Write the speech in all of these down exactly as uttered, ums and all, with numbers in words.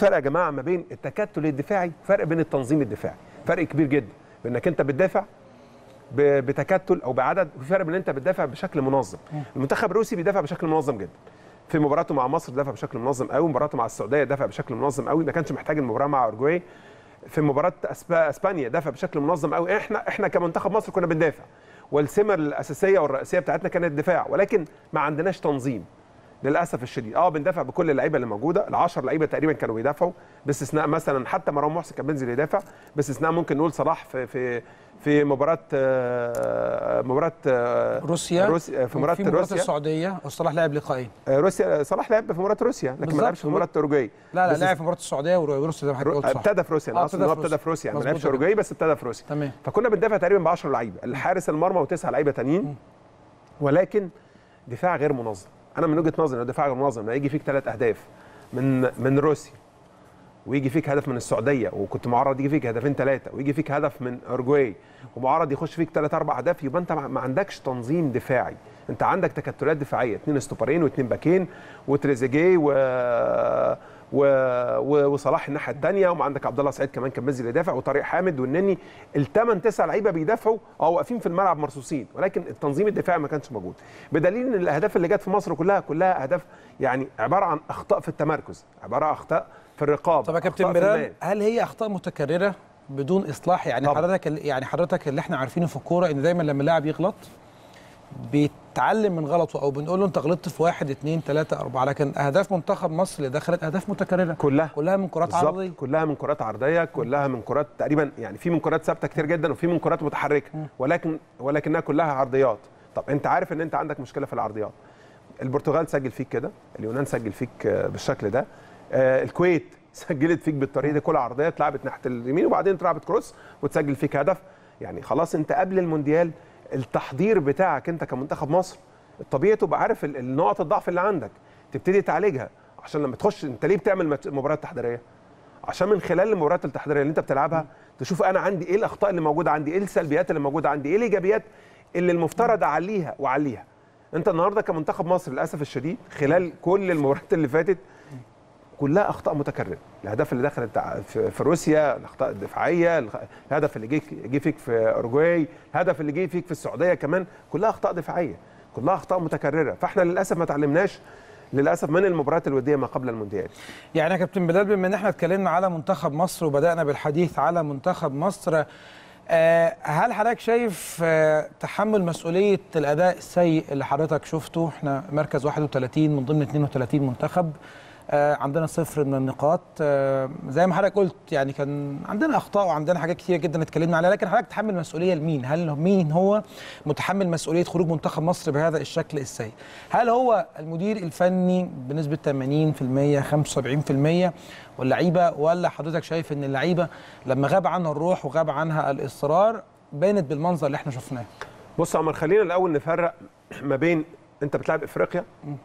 فرق يا جماعه ما بين التكتل الدفاعي وفرق بين التنظيم الدفاعي، فرق كبير جدا بانك انت بتدافع بتكتل او بعدد، وفي فرق بين انت بتدافع بشكل منظم. المنتخب الروسي بيدافع بشكل منظم جدا. في مباراته مع مصر دافع بشكل منظم قوي، مباراته مع السعوديه دافع بشكل منظم قوي، ما كانش محتاج المباراه مع اورجواي. في مباراه اسبانيا دافع بشكل منظم قوي. احنا احنا كمنتخب مصر كنا بندافع، والسمه الاساسيه والرئيسيه بتاعتنا كانت الدفاع، ولكن ما عندناش تنظيم للاسف الشديد. اه بندافع بكل اللعيبه اللي موجوده، العشر لعيبه تقريبا كانوا بيدافعوا باستثناء مثلا حتى مروان محسن كان بينزل يدافع، باستثناء ممكن نقول صلاح في في في مباراه مباراه روسيا، روسيا في مباراه روسيا السعوديه، وصلاح لعب لقاءين روسيا، صلاح لعب في مباراه روسيا لكن ما لعبش في مباراه اورجواي. لا لا لعب في مباراه السعوديه وروسيا زي ما حضرتك قلت صح، ابتدى في روسيا، اصلا هو ابتدى في روسيا ما لعبش اورجواي بس ابتدى في روسيا. تمام. فكنا بندافع تقريبا ب عشرة لعيبه، الحارس المرمى وتسعه لعيبه تانيين، ولكن دفاع غير منظم. انا من وجهه نظري الدفاع غير منظم، هيجي فيك ثلاث اهداف من من روسيا، ويجي فيك هدف من السعوديه، وكنت معرض يجي فيك هدفين ثلاثه، ويجي فيك هدف من اورجواي، ومعرض يخش فيك ثلاث اربع اهداف، يبقى انت ما عندكش تنظيم دفاعي، انت عندك تكتلات دفاعيه، اثنين ستوبرين واثنين باكين وتريزيجي و... و... و... وصلاح الناحيه الثانيه، وعندك عبد الله سعيد كمان كان بينزل يدافع، وطارق حامد والنني، الثمان تسع لعيبه بيدافعوا او واقفين في الملعب مرصوصين، ولكن التنظيم الدفاعي ما كانش موجود، بدليل ان الاهداف اللي جت في مصر كلها كلها اهداف يعني عباره عن اخطاء في التمركز، عباره عن اخطاء في الرقاب. طب يا كابتن ميران، هل هي اخطاء متكرره بدون اصلاح؟ يعني طبعا. حضرتك يعني حضرتك اللي احنا عارفينه في الكوره ان دايما لما اللاعب يغلط بيتعلم من غلطه، او بنقول له انت غلطت في واحد اثنين ثلاثه اربعه، لكن اهداف منتخب مصر اللي دخلت اهداف متكرره كلها كلها من كرات عرضيه، كلها من كرات عرضيه، كلها من كرات تقريبا يعني في من كرات ثابته كتير جدا، وفي من كرات متحركه، ولكن ولكنها كلها عرضيات. طب انت عارف ان انت عندك مشكله في العرضيات. البرتغال سجل فيك كده، اليونان سجل فيك بالشكل ده، الكويت سجلت فيك بالطريقه دي، كل عرضيه اتلعبت ناحيه اليمين وبعدين اتلعبت كروس وتسجل فيك هدف. يعني خلاص انت قبل المونديال التحضير بتاعك انت كمنتخب مصر الطبيعي تبقى عارف النقط الضعف اللي عندك، تبتدي تعالجها، عشان لما تخش انت ليه بتعمل مباريات تحضيريه؟ عشان من خلال المباريات التحضيريه اللي انت بتلعبها تشوف انا عندي ايه الاخطاء اللي موجوده عندي، ايه السلبيات اللي موجوده عندي، ايه الايجابيات اللي المفترض اعليها واعليها. انت النهارده كمنتخب مصر للاسف الشديد خلال كل المباريات اللي فاتت كلها اخطاء متكرره، الاهداف اللي دخلت في روسيا الاخطاء الدفاعيه، الهدف اللي جه فيك في اورجواي، الهدف اللي جه فيك في السعوديه كمان، كلها اخطاء دفاعيه، كلها اخطاء متكرره، فاحنا للاسف ما تعلمناش للاسف من المباريات الوديه ما قبل المونديال. يعني يا كابتن بلال، بما ان احنا اتكلمنا على منتخب مصر وبدانا بالحديث على منتخب مصر، هل حضرتك شايف تحمل مسؤوليه الاداء السيء اللي حضرتك شفته؟ احنا مركز واحد وثلاثين من ضمن اثنين وثلاثين منتخب، عندنا صفر من النقاط، زي ما حضرتك قلت يعني كان عندنا اخطاء وعندنا حاجات كتير جدا اتكلمنا عليها، لكن حضرتك تحمل مسؤوليه لمين؟ هل مين هو متحمل مسؤوليه خروج منتخب مصر بهذا الشكل السيء؟ هل هو المدير الفني بنسبه ثمانين بالمئة خمسة وسبعين بالمئة واللعيبه، ولا حضرتك شايف ان اللعيبه لما غاب عنها الروح وغاب عنها الاصرار بانت بالمنظر اللي احنا شفناه؟ بص يا عمر، خلينا الاول نفرق ما بين انت بتلعب افريقيا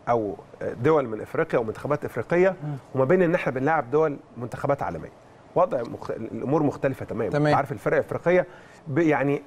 او دول من افريقيا ومنتخبات افريقيه، وما بين ان احنا بنلعب دول منتخبات عالميه، وضع مخت... الامور مختلفه تماما. تمام. انت عارف الفرق الافريقيه ب... يعني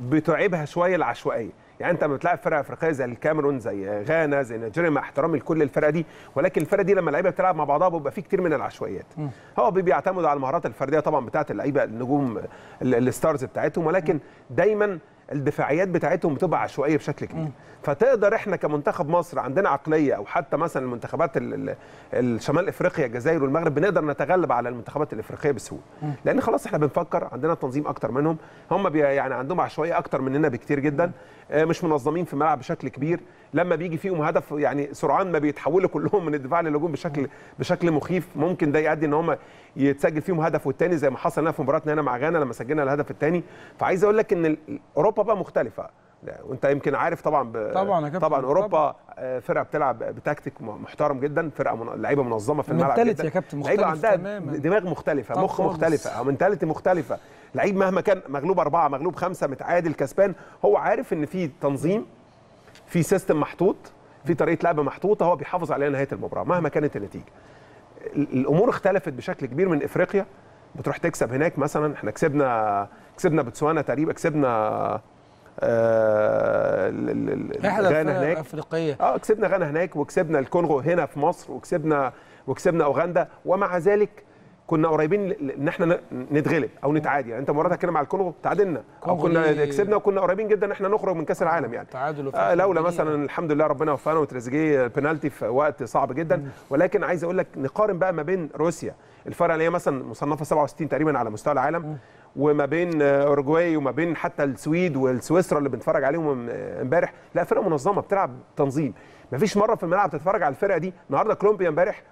بتعيبها شويه العشوائيه، يعني انت لما بتلعب فرق افريقيه زي الكاميرون زي غانا زي نيجيريا مع احترامي لكل الفرق دي، ولكن الفرق دي لما اللعيبه بتلعب مع بعضها بيبقى في كتير من العشوائيات. م. هو بيعتمد على المهارات الفرديه طبعا بتاعه اللعيبه النجوم الستارز بتاعتهم، ولكن دايما الدفاعيات بتاعتهم بتبقى عشوائيه بشكل كبير. م. فتقدر احنا كمنتخب مصر عندنا عقليه، او حتى مثلا المنتخبات الشمال افريقيا الجزائر والمغرب بنقدر نتغلب على المنتخبات الافريقيه بسهوله، م. لان خلاص احنا بنفكر عندنا تنظيم اكتر منهم، هم يعني عندهم عشوائيه اكتر مننا بكتير جدا، مش منظمين في الملعب بشكل كبير، لما بيجي فيهم هدف يعني سرعان ما بيتحولوا كلهم من الدفاع للهجوم بشكل بشكل مخيف، ممكن ده يؤدي ان هم يتسجل فيهم هدف والثاني زي ما حصل لنا في مباراتنا هنا مع غانا لما سجلنا الهدف الثاني. فعايز اقول لك ان اوروبا بقى مختلفه، وانت يمكن عارف طبعا ب... طبعا طبعا اوروبا فرقه بتلعب بتكتيك محترم جدا، فرقه من... لعيبه منظمه في الملعب جدا، يا كابتن مختلف عندها تماما، دماغ مختلفه، مخ مختلفه، او منتاليتي مختلفه، لعيب مهما كان مغلوب أربعة مغلوب خمسة متعادل كسبان، هو عارف ان في تنظيم، في سيستم محطوط، في طريقه لعب محطوطه، هو بيحافظ عليها نهايه المباراه مهما كانت النتيجه. الامور اختلفت بشكل كبير من افريقيا، بتروح تكسب هناك مثلا، احنا كسبنا كسبنا بوتسوانا تقريبا، كسبنا غانا هناك، اه كسبنا غانا هناك، وكسبنا الكونغو هنا في مصر، وكسبنا وكسبنا اوغندا، ومع ذلك كنا قريبين ان احنا نتغلب او نتعادل. يعني انت مراتها كده مع الكونغو تعادلنا او كنا كسبنا وكنا قريبين جدا ان احنا نخرج من كاس العالم يعني تعادل. آه لولا مثلا الحمد لله ربنا وفقنا وتريزيجي بنالتي في وقت صعب جدا. مم. ولكن عايز اقول لك نقارن بقى ما بين روسيا الفرقه اللي هي مثلا مصنفه سبعة وستين تقريبا على مستوى العالم، مم. وما بين اورجواي وما بين حتى السويد والسويسرا اللي بنتفرج عليهم امبارح، لا فرقه منظمه بتلعب تنظيم. مفيش مره في الملعب تتفرج على الفرقه دي. النهارده كولومبيا امبارح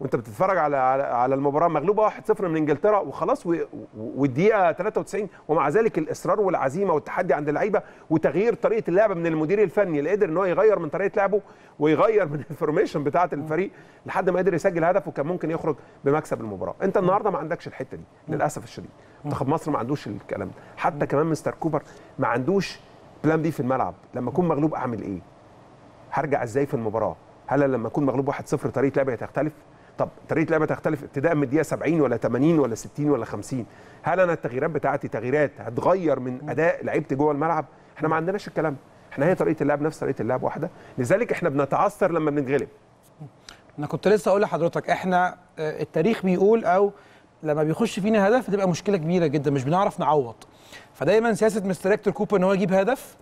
وانت بتتفرج على على المباراه مغلوبه واحد صفر من انجلترا وخلاص، والدقيقه ثلاثة وتسعين، ومع ذلك الاصرار والعزيمه والتحدي عند اللعيبه وتغيير طريقه اللعب من المدير الفني اللي قدر ان هو يغير من طريقه لعبه ويغير من الفورميشن بتاعه الفريق لحد ما قدر يسجل هدف وكان ممكن يخرج بمكسب المباراه. انت النهارده ما عندكش الحته دي للاسف الشديد. منتخب مصر ما عندوش الكلام ده، حتى كمان مستر كوبر ما عندوش بلان بي في الملعب. لما اكون مغلوب اعمل ايه؟ هرجع ازاي في المباراه؟ هل لما اكون مغلوب واحد صفر طريقه لعبي هتختلف؟ طب طريقه لعبه تختلف ابتداء من الدقيقه سبعين ولا ثمانين ولا ستين ولا خمسين؟ هل انا التغييرات بتاعتي تغييرات هتغير من اداء لعيبتي جوه الملعب؟ احنا ما عندناش الكلام، احنا هي طريقه اللعب نفس طريقه اللعب واحده، لذلك احنا بنتعثر لما بنتغلب. انا كنت لسه اقول لحضرتك احنا التاريخ بيقول او لما بيخش فينا هدف بتبقى مشكله كبيره جدا، مش بنعرف نعوض. فدايما سياسه مستر كوبر ان هو يجيب هدف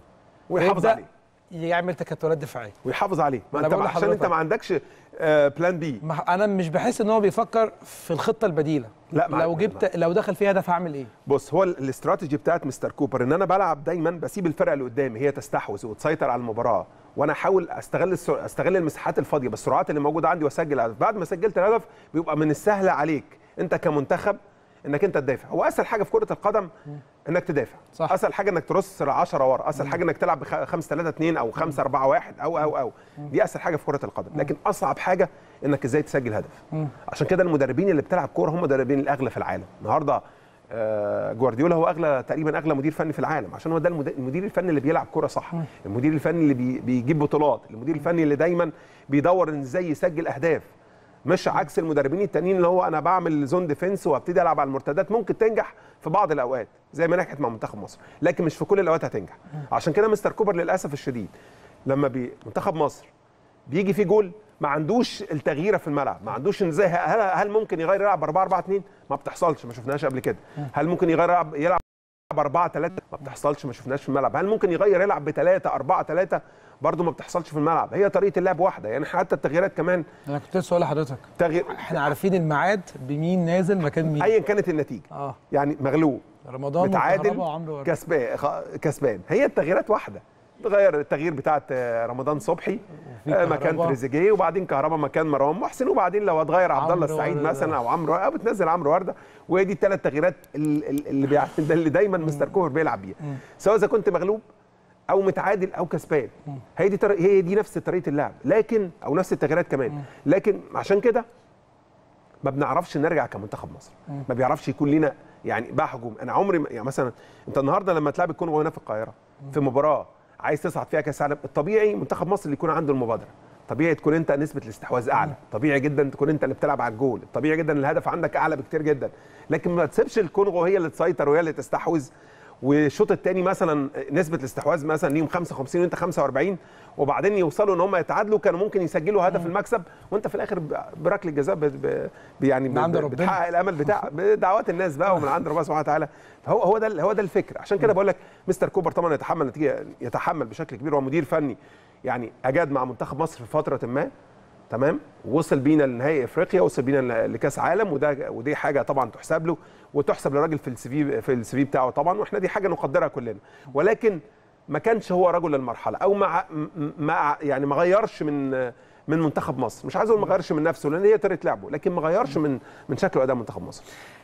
ويحافظ عليه، يعمل تكتلات دفاعيه ويحافظ عليه. ما انت عشان انت ما عندكش آه بلان بي. انا مش بحس ان هو بيفكر في الخطه البديله. لا لو جبت لو دخل فيها هدف هعمل ايه؟ بص، هو الاستراتيجي بتاعت مستر كوبر ان انا بلعب دايما بسيب الفرقه اللي قدامي هي تستحوذ وتسيطر على المباراه، وانا احاول استغل السر... استغل المساحات الفاضيه بالسرعات اللي موجوده عندي واسجل هدف. بعد ما سجلت الهدف بيبقى من السهل عليك انت كمنتخب انك انت تدافع. هو اسهل حاجه في كره القدم انك تدافع، صح. اسهل حاجه انك ترص عشرة ورا، اسهل مم. حاجه انك تلعب ب خمسة ثلاثة اثنين او خمسة أربعة واحد او او او مم. دي اسهل حاجه في كره القدم، لكن اصعب حاجه انك ازاي تسجل هدف. مم. عشان كده المدربين اللي بتلعب كوره هم المدربين الاغلى في العالم. النهارده آه جوارديولا هو اغلى تقريبا اغلى مدير فني في العالم، عشان هو ده المدير الفني اللي بيلعب كوره صح. مم. المدير الفني اللي بي بيجيب بطولات، المدير الفني اللي دايما بيدور ازاي يسجل اهداف، مش عكس المدربين التانيين اللي هو انا بعمل زون ديفنس وابتدي العب على المرتدات. ممكن تنجح في بعض الاوقات زي ما نجحت مع منتخب مصر، لكن مش في كل الاوقات هتنجح. عشان كده مستر كوبر للاسف الشديد لما بي... منتخب مصر بيجي فيه جول ما عندوش التغييره في الملعب، ما عندوش ازاي هل... هل ممكن يغير يلعب أربعة أربعة اثنين؟ ما بتحصلش، ما شفناهاش قبل كده. هل ممكن يغير يلعب يلعب أربعة ثلاثة؟ ما بتحصلش، ما شفناهاش في الملعب. هل ممكن يغير يلعب ب ثلاثة أربعة ثلاثة؟ برضه ما بتحصلش في الملعب. هي طريقه اللعب واحده، يعني حتى التغييرات كمان. انا كنت لسه هقول لحضرتك تغيير... احنا عارفين الميعاد بمين نازل مكان مين ايا كانت النتيجه. آه. يعني مغلوب، رمضان، متعادل، كسبان كسبان هي التغييرات واحده. تغير التغيير بتاعه رمضان صبحي مكان تريزيجي، وبعدين كهربا مكان مروان محسن، وبعدين لو هتغير عبد الله سعيد مثلا او عمرو او بتنزل عمرو وردة. وهي دي الثلاث تغييرات اللي بيع... اللي دايما مستر كوبر بيلعب بيها، سواء اذا كنت مغلوب او متعادل او كسبان. هي دي تر... هي دي نفس طريقه اللعب، لكن او نفس التغييرات كمان. لكن عشان كده ما بنعرفش نرجع كمنتخب مصر، ما بيعرفش يكون لينا يعني بقى هجوم. انا عمري ما... يعني مثلا انت النهارده لما تلعب الكونغو هنا في القاهره في مباراه عايز تصعد فيها كاس عالم، الطبيعي منتخب مصر اللي يكون عنده المبادره، طبيعي تكون انت نسبه الاستحواذ اعلى، طبيعي جدا تكون انت اللي بتلعب على الجول، طبيعي جدا الهدف عندك اعلى بكتير جدا. لكن ما تسيبش الكونغو هي اللي تسيطر وهي اللي تستحوذ، والشوط الثاني مثلا نسبه الاستحواذ مثلا ليهم خمسة وخمسين وانت خمسة وأربعين، وبعدين يوصلوا ان هم يتعادلوا، كانوا ممكن يسجلوا هدف المكسب، وانت في الاخر بركله جزاء يعني بتحقق الامل بتاع بدعوات الناس بقى ومن عند ربنا سبحانه وتعالى. هو هو ده هو ده الفكر. عشان كده بقول لك مستر كوبر طبعا يتحمل نتيجه، يتحمل بشكل كبير. هو مدير فني يعني اجاد مع منتخب مصر في فتره ما، تمام، وصل بينا لنهائي افريقيا، وصل بينا لكاس عالم، وده ودي حاجه طبعا تحسب له وتحسب للراجل في السي في في السي في بتاعه طبعا، واحنا دي حاجه نقدرها كلنا. ولكن ما كانش هو رجل المرحله، او ما ما يعني ما غيرش من من منتخب مصر. مش عايز اقول ما غيرش من نفسه لان هي طريقه لعبه، لكن ما غيرش من من شكل واداء منتخب مصر.